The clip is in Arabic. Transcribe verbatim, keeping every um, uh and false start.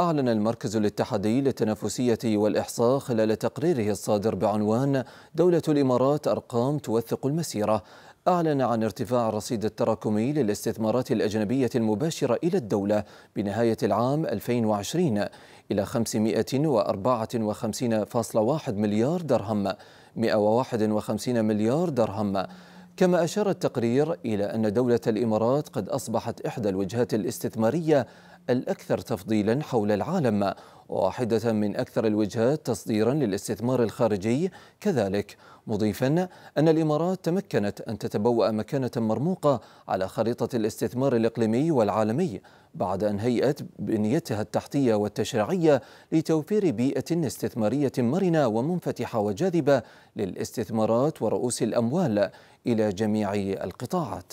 أعلن المركز الاتحادي للتنافسية والإحصاء خلال تقريره الصادر بعنوان دولة الإمارات أرقام توثق المسيرة، أعلن عن ارتفاع الرصيد التراكمي للاستثمارات الأجنبية المباشرة إلى الدولة بنهاية العام ألفين وعشرين إلى خمسمائة وأربعة وخمسين فاصلة واحد مليار درهم، مائة وواحد وخمسين مليار درهم. كما أشار التقرير إلى أن دولة الإمارات قد أصبحت إحدى الوجهات الاستثمارية الأكثر تفضيلا حول العالم، واحدة من أكثر الوجهات تصديرا للاستثمار الخارجي كذلك، مضيفا أن الإمارات تمكنت أن تتبوأ مكانة مرموقة على خريطة الاستثمار الإقليمي والعالمي بعد أن هيئت بنيتها التحتية والتشريعية لتوفير بيئة استثمارية مرنة ومنفتحة وجاذبة للاستثمارات ورؤوس الأموال إلى جميع القطاعات.